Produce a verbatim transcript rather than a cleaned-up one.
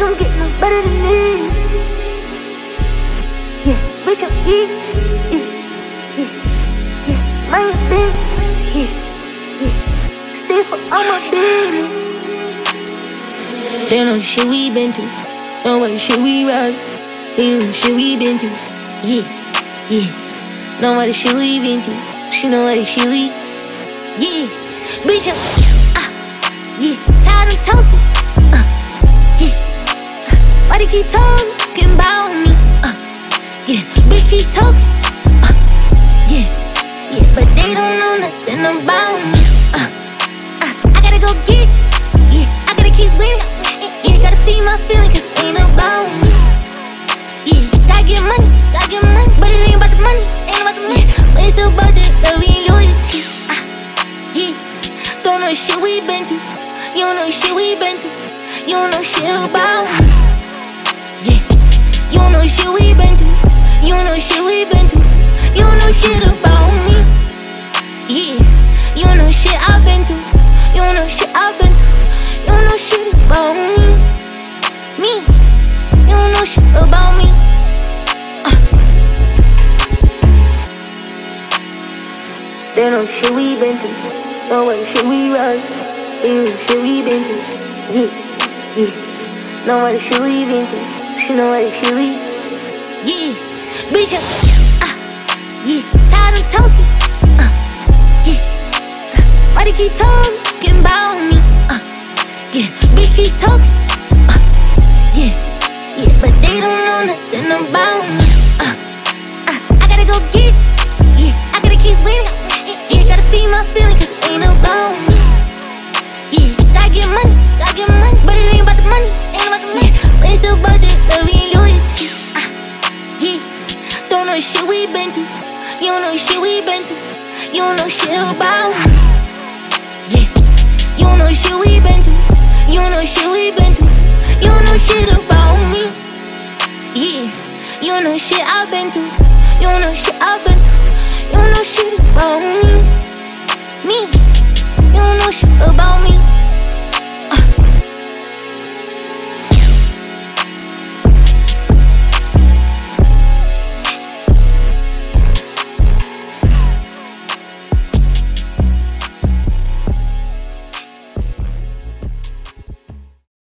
don't get no better than this. Yeah, we can eat. Yeah, yeah, yeah. My business. Yeah, yeah. Stay for all my business. They know the shit we been through. Know what the shit we ride. They know the shit we been through. Yeah, yeah. Know what the shit we been through. She know what the shit we. Yeah, bitch. Ah, uh, yeah. Tired of talking. Why they keep talking about me? Uh, yeah, bitch keep talking. Uh, yeah, yeah, but they don't know nothing about me. Uh, uh, I gotta go get it. Yeah, I gotta keep winning. Yeah, gotta feed my feelings, cause it ain't about me. Yeah, gotta get money, gotta get money. But it ain't about the money, ain't about the money. But it's about the love and loyalty. Uh, yeah, don't know the shit we been through. You don't know the shit we been through. You don't know shit about me. You don't know shit we been through. You don't know shit we been through. You don't know shit about me. Yeah, you don't know shit I've been through. You don't know shit I've been through. You don't know shit about me. Me, you don't know shit about me. Uh. They know shit we been through. Know what shit we ride. They know shit we been through. Yeah, yeah. Know what shit we been through. You know what it really? Yeah, bitch, ah, uh, yeah. Tired of talking, ah, uh, yeah. Uh, why they keep talking about me? Ah, uh, yeah. Bitch keep talking, ah, uh, yeah, yeah. But they don't know nothing about me. Ah, uh, uh, I gotta go get it. Yeah, I gotta keep winning. Yeah, gotta feed my feelings, cause it ain't about me. Yeah, gotta get money, gotta get money, but it ain't about the money, ain't about the money. But it's about the love and loyalty. Uh, yeah. Don't know the shit we been through. You don't know the shit we been through. You don't know shit about me. Yeah. You don't know the shit we been through. You don't know the shit we been through. You don't know shit about me. Yeah. You don't know shit I've been through. You don't know shit.